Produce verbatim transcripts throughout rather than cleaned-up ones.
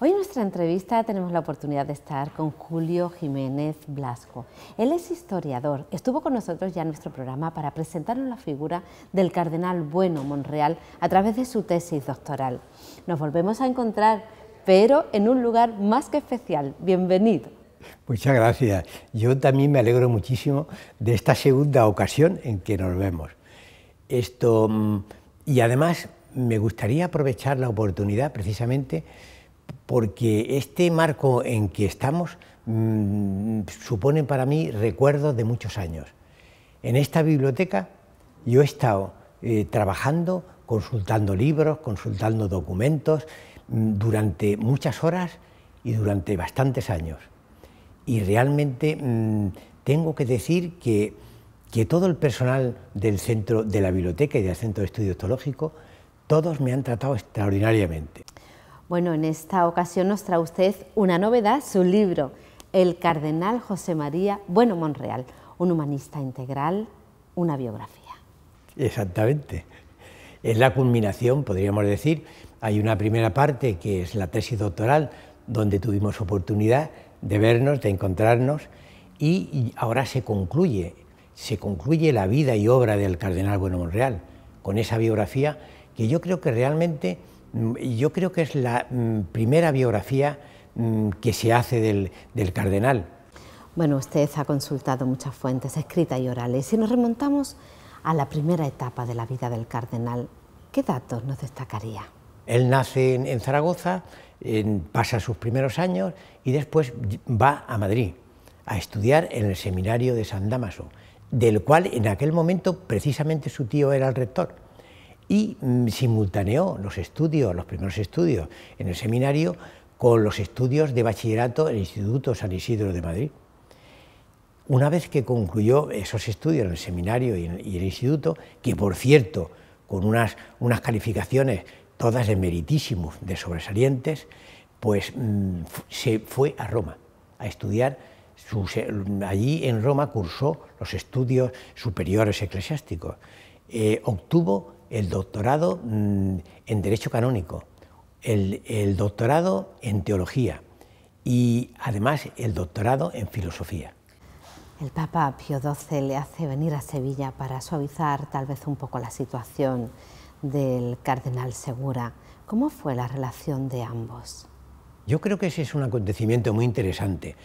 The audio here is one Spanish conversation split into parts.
Hoy en nuestra entrevista tenemos la oportunidad de estar con Julio Jiménez Blasco. Él es historiador, estuvo con nosotros ya en nuestro programa para presentarnos la figura del Cardenal Bueno Monreal a través de su tesis doctoral. Nos volvemos a encontrar, pero en un lugar más que especial. Bienvenido. Muchas gracias. Yo también me alegro muchísimo de esta segunda ocasión en que nos vemos. Esto, y además me gustaría aprovechar la oportunidad precisamente porque este marco en que estamos mmm, supone para mí recuerdos de muchos años. En esta biblioteca yo he estado eh, trabajando, consultando libros, consultando documentos, mmm, durante muchas horas y durante bastantes años. Y realmente mmm, tengo que decir que, que todo el personal del centro de la biblioteca y del Centro de Estudios Teológicos, todos me han tratado extraordinariamente. Bueno, en esta ocasión nos trae usted una novedad, su libro, El Cardenal José María Bueno Monreal, un humanista integral, una biografía. Exactamente. Es la culminación, podríamos decir. Hay una primera parte que es la tesis doctoral, donde tuvimos oportunidad de vernos, de encontrarnos, y ahora se concluye, se concluye la vida y obra del Cardenal Bueno Monreal, con esa biografía que yo creo que realmente... Yo creo que es la primera biografía que se hace del, del cardenal. Bueno, usted ha consultado muchas fuentes, escritas y orales. Si nos remontamos a la primera etapa de la vida del cardenal, ¿qué datos nos destacaría? Él nace en, en Zaragoza, en, pasa sus primeros años y después va a Madrid a estudiar en el seminario de San Dámaso, del cual en aquel momento precisamente su tío era el rector. Y simultaneó los estudios, los primeros estudios en el seminario con los estudios de bachillerato en el Instituto San Isidro de Madrid. Una vez que concluyó esos estudios en el seminario y en, y el instituto, que por cierto, con unas, unas calificaciones todas de meritísimos, de sobresalientes, pues mmm, se fue a Roma a estudiar. Sus, allí en Roma cursó los estudios superiores eclesiásticos. Eh, obtuvo el doctorado mmm, en Derecho Canónico, el, el doctorado en Teología y, además, el doctorado en Filosofía. El Papa Pío doce le hace venir a Sevilla para suavizar tal vez un poco la situación del Cardenal Segura. ¿Cómo fue la relación de ambos? Yo creo que ese es un acontecimiento muy interesante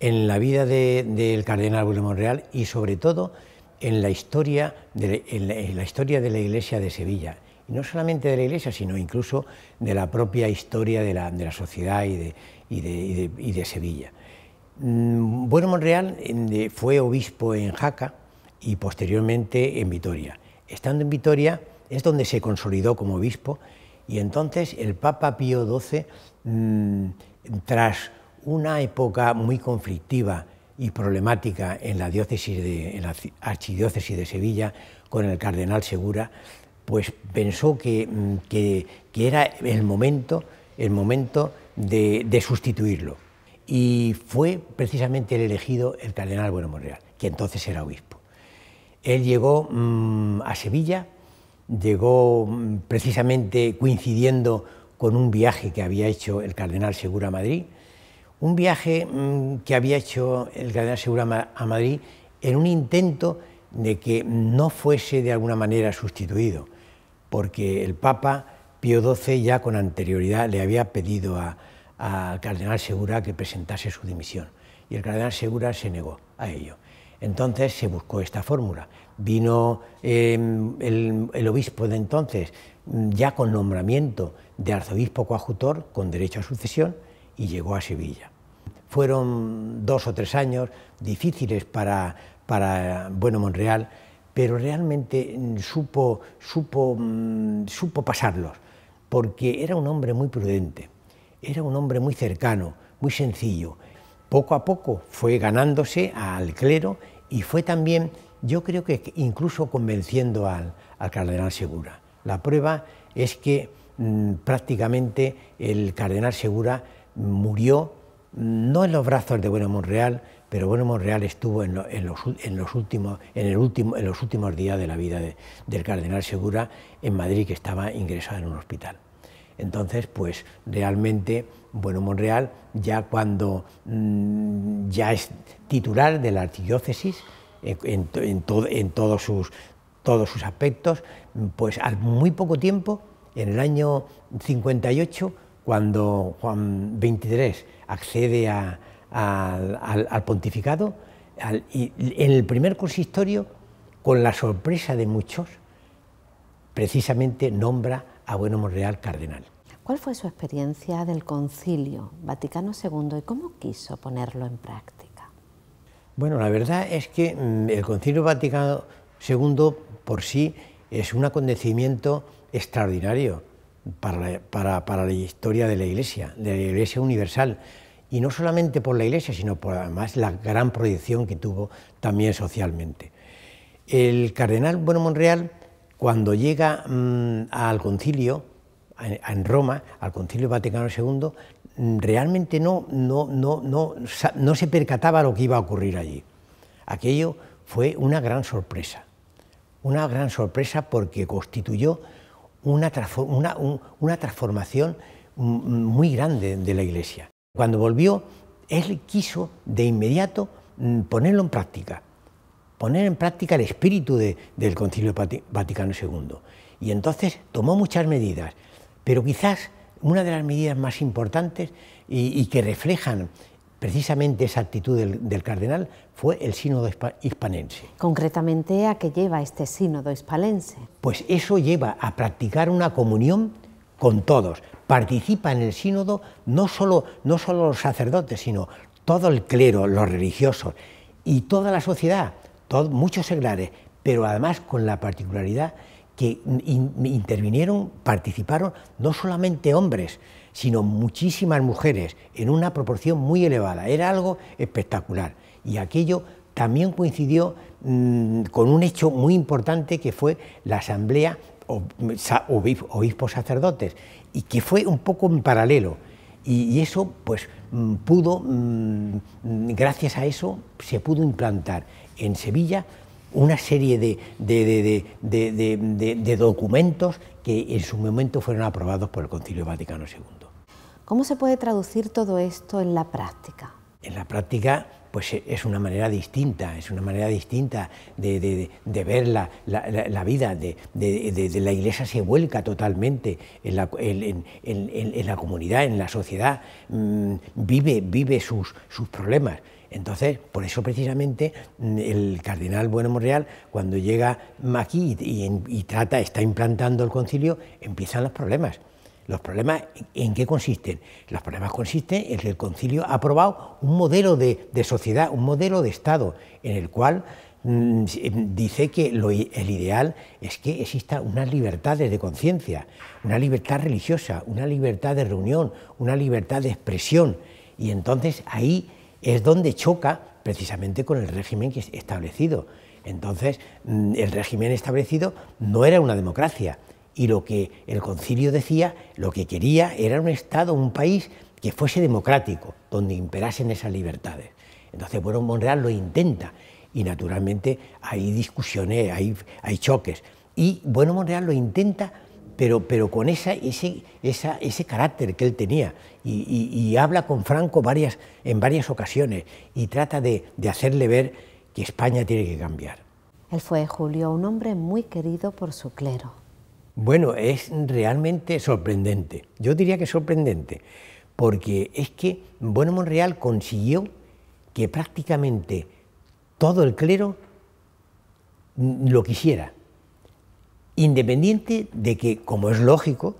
en la vida del de, de Cardenal Bueno Monreal y, sobre todo, en la historia de, en la, en la historia de la Iglesia de Sevilla, y no solamente de la Iglesia, sino incluso de la propia historia de la, de la sociedad y de, y de, y de, y de Sevilla. Bueno Monreal fue obispo en Jaca y posteriormente en Vitoria. Estando en Vitoria es donde se consolidó como obispo, y entonces el Papa Pío doce, tras una época muy conflictiva y problemática en la, diócesis de, en la archidiócesis de Sevilla con el cardenal Segura, pues pensó que, que, que era el momento, el momento de, de sustituirlo. Y fue precisamente el elegido el cardenal Bueno Monreal, que entonces era obispo. Él llegó mmm, a Sevilla, llegó mmm, precisamente coincidiendo con un viaje que había hecho el cardenal Segura a Madrid. Un viaje que había hecho el cardenal Segura a Madrid en un intento de que no fuese de alguna manera sustituido, porque el Papa Pío doce ya con anterioridad le había pedido al cardenal Segura que presentase su dimisión, y el cardenal Segura se negó a ello. Entonces se buscó esta fórmula. Vino eh, el, el obispo de entonces, ya con nombramiento de arzobispo coadjutor con derecho a sucesión, y llegó a Sevilla. Fueron dos o tres años difíciles para, para Bueno Monreal, pero realmente supo, supo, supo pasarlos, porque era un hombre muy prudente, era un hombre muy cercano, muy sencillo. Poco a poco fue ganándose al clero y fue también, yo creo que incluso convenciendo al, al cardenal Segura. La prueba es que mmm, prácticamente el cardenal Segura murió, no en los brazos de Bueno Monreal, pero Bueno Monreal estuvo en, lo, en, los, en, los, últimos, en, el último, en los últimos días de la vida de, del cardenal Segura en Madrid, que estaba ingresado en un hospital. Entonces, pues realmente Bueno Monreal, ya cuando mmm, ya es titular de la archidiócesis en, en, to, en todos, sus, todos sus aspectos, pues al muy poco tiempo, en el año cincuenta y ocho, cuando Juan veintitrés accede a, a, al, al pontificado, al, y en el primer consistorio, con la sorpresa de muchos, precisamente nombra a Bueno Monreal cardenal. ¿Cuál fue su experiencia del Concilio Vaticano segundo y cómo quiso ponerlo en práctica? Bueno, la verdad es que el Concilio Vaticano segundo por sí es un acontecimiento extraordinario para la, para, para la historia de la Iglesia, de la Iglesia universal, y no solamente por la Iglesia, sino por además la gran proyección que tuvo también socialmente. El cardenal Bueno Monreal, cuando llega mmm, al concilio, en, en Roma, al Concilio Vaticano segundo, realmente no, no, no, no, no se percataba lo que iba a ocurrir allí. Aquello fue una gran sorpresa, una gran sorpresa porque constituyó una, una, un, una transformación muy grande de la Iglesia. Cuando volvió, él quiso de inmediato ponerlo en práctica, poner en práctica el espíritu de, del Concilio Vaticano segundo. Y entonces tomó muchas medidas, pero quizás una de las medidas más importantes y, y que reflejan precisamente esa actitud del, del cardenal fue el sínodo hispalense. Concretamente, ¿a qué lleva este sínodo hispalense? Pues eso lleva a practicar una comunión con todos. Participa en el sínodo no solo, no solo los sacerdotes, sino todo el clero, los religiosos y toda la sociedad. Todo, muchos seglares, pero además con la particularidad que in, intervinieron, participaron no solamente hombres, sino muchísimas mujeres, en una proporción muy elevada. Era algo espectacular. Y aquello también coincidió mmm, con un hecho muy importante que fue la asamblea obispos-sacerdotes, y que fue un poco en paralelo. Y, y eso, pues, pudo, mmm, gracias a eso, se pudo implantar en Sevilla una serie de, de, de, de, de, de, de documentos que en su momento fueron aprobados por el Concilio Vaticano segundo. ¿Cómo se puede traducir todo esto en la práctica? En la práctica, pues es una manera distinta, es una manera distinta de, de, de ver la, la, la vida, de, de, de, de la Iglesia se vuelca totalmente en la, en, en, en la comunidad, en la sociedad, mmm, vive, vive sus, sus problemas. Entonces, por eso precisamente el cardenal Bueno Monreal, cuando llega aquí y, y trata, está implantando el concilio, empiezan los problemas. ¿Los problemas en qué consisten? Los problemas consisten en que el concilio ha aprobado un modelo de, de sociedad, un modelo de Estado, en el cual mmm, dice que lo, el ideal es que existan unas libertades de conciencia, una libertad religiosa, una libertad de reunión, una libertad de expresión. Y entonces ahí es donde choca precisamente con el régimen que es establecido. Entonces, mmm, el régimen establecido no era una democracia. Y lo que el concilio decía, lo que quería era un Estado, un país que fuese democrático, donde imperasen esas libertades. Entonces, bueno, Monreal lo intenta y naturalmente hay discusiones, hay, hay choques. Y bueno, Monreal lo intenta, pero, pero con esa, ese, esa, ese carácter que él tenía y, y, y habla con Franco varias, en varias ocasiones y trata de, de hacerle ver que España tiene que cambiar. Él fue, Julio, un hombre muy querido por su clero. Bueno, es realmente sorprendente, yo diría que sorprendente, porque es que Bueno Monreal consiguió que prácticamente todo el clero lo quisiera, independiente de que, como es lógico,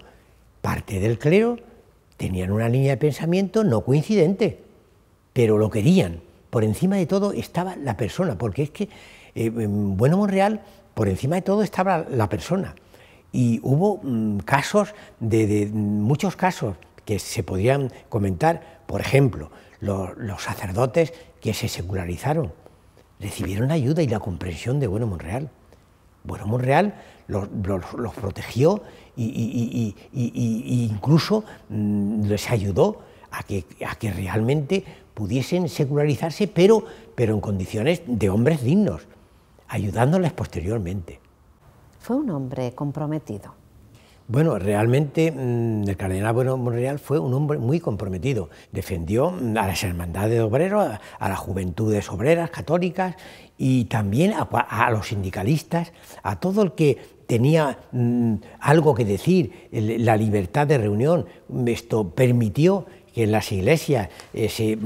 parte del clero tenían una línea de pensamiento no coincidente, pero lo querían. Por encima de todo estaba la persona, porque es que eh, Bueno Monreal, por encima de todo estaba la persona. Y hubo casos, de, de muchos casos que se podrían comentar. Por ejemplo, los, los sacerdotes que se secularizaron recibieron la ayuda y la comprensión de Bueno Monreal. Bueno Monreal los, los, los protegió y, y, y, y, y incluso les ayudó a que, a que realmente pudiesen secularizarse, pero, pero en condiciones de hombres dignos, ayudándoles posteriormente. Fue un hombre comprometido. Bueno, realmente el cardenal Bueno Monreal fue un hombre muy comprometido. Defendió a las hermandades de obreros, a las juventudes obreras católicas y también a, a los sindicalistas, a todo el que tenía algo que decir. La libertad de reunión, esto permitió que en las iglesias eh, se,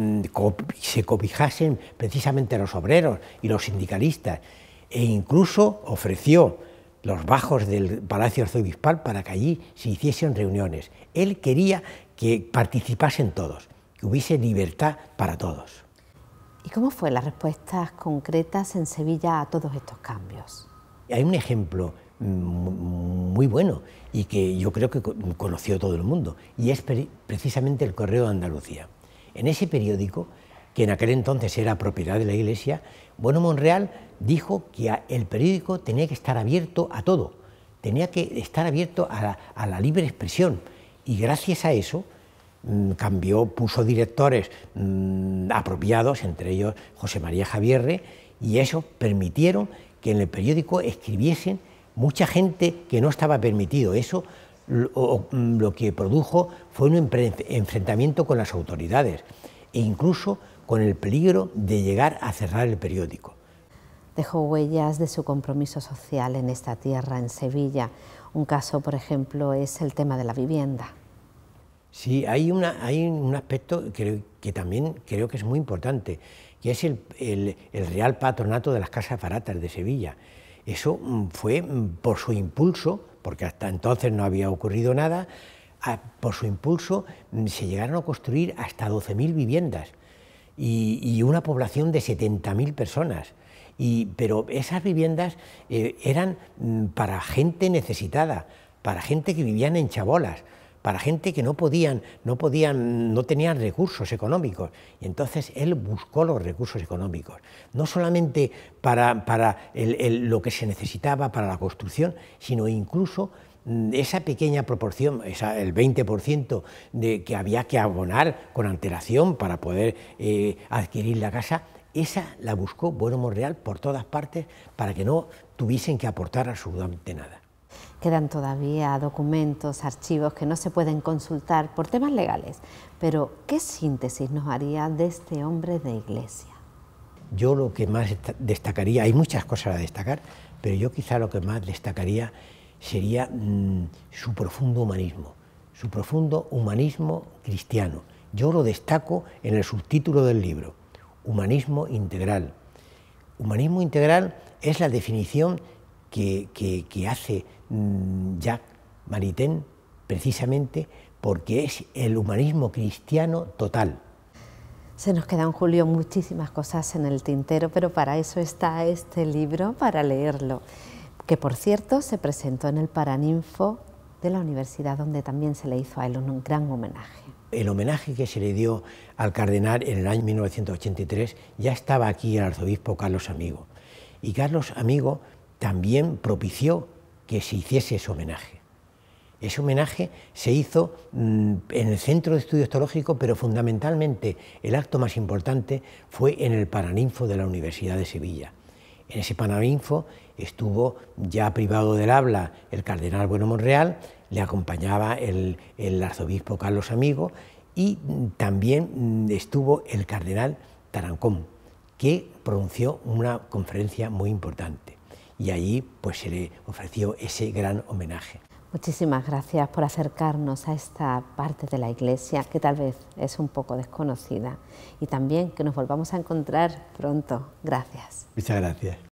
se cobijasen precisamente los obreros y los sindicalistas, e incluso ofreció los bajos del Palacio Arzobispal para que allí se hiciesen reuniones. Él quería que participasen todos, que hubiese libertad para todos. ¿Y cómo fue las respuestas concretas en Sevilla a todos estos cambios? Hay un ejemplo muy bueno y que yo creo que conoció todo el mundo, y es precisamente el Correo de Andalucía. En ese periódico, que en aquel entonces era propiedad de la Iglesia, Bueno Monreal dijo que el periódico tenía que estar abierto a todo, tenía que estar abierto a la, a la libre expresión, y gracias a eso cambió, puso directores mmm, apropiados, entre ellos José María Javierre, y eso permitieron que en el periódico escribiesen mucha gente que no estaba permitido. Eso lo, lo que produjo fue un enfrentamiento con las autoridades e incluso con el peligro de llegar a cerrar el periódico. Dejó huellas de su compromiso social en esta tierra, en Sevilla. Un caso, por ejemplo, es el tema de la vivienda. Sí, hay, una, hay un aspecto que, que también creo que es muy importante, que es el, el, el Real Patronato de las Casas Baratas de Sevilla. Eso fue por su impulso, porque hasta entonces no había ocurrido nada. Por su impulso se llegaron a construir hasta doce mil viviendas y, y una población de setenta mil personas. Y, pero esas viviendas eh, eran para gente necesitada, para gente que vivían en chabolas, para gente que no podían, no podían, no tenían recursos económicos. Y entonces él buscó los recursos económicos, no solamente para, para el, el, lo que se necesitaba para la construcción, sino incluso esa pequeña proporción, esa, el veinte por ciento de, que había que abonar con antelación para poder eh, adquirir la casa, esa la buscó Bueno Monreal por todas partes para que no tuviesen que aportar absolutamente nada. Quedan todavía documentos, archivos que no se pueden consultar por temas legales, pero ¿qué síntesis nos haría de este hombre de Iglesia? Yo lo que más destacaría, hay muchas cosas a destacar, pero yo quizá lo que más destacaría sería mmm, su profundo humanismo, su profundo humanismo cristiano. Yo lo destaco en el subtítulo del libro, humanismo integral. Humanismo integral es la definición que, que, que hace mmm, Jacques Maritain, precisamente porque es el humanismo cristiano total. Se nos quedan, Julio, muchísimas cosas en el tintero, pero para eso está este libro, para leerlo, que por cierto se presentó en el Paraninfo de la universidad, donde también se le hizo a él un gran homenaje. El homenaje que se le dio al cardenal en el año mil novecientos ochenta y tres ya estaba aquí el arzobispo Carlos Amigo, y Carlos Amigo también propició que se hiciese ese homenaje. Ese homenaje se hizo en el Centro de Estudios Teológicos, pero fundamentalmente el acto más importante fue en el Paraninfo de la Universidad de Sevilla. En ese Paraninfo estuvo ya privado del habla el cardenal Bueno Monreal, le acompañaba el, el arzobispo Carlos Amigo, y también estuvo el cardenal Tarancón, que pronunció una conferencia muy importante, y allí pues se le ofreció ese gran homenaje. Muchísimas gracias por acercarnos a esta parte de la Iglesia que tal vez es un poco desconocida, y también que nos volvamos a encontrar pronto. Gracias. Muchas gracias.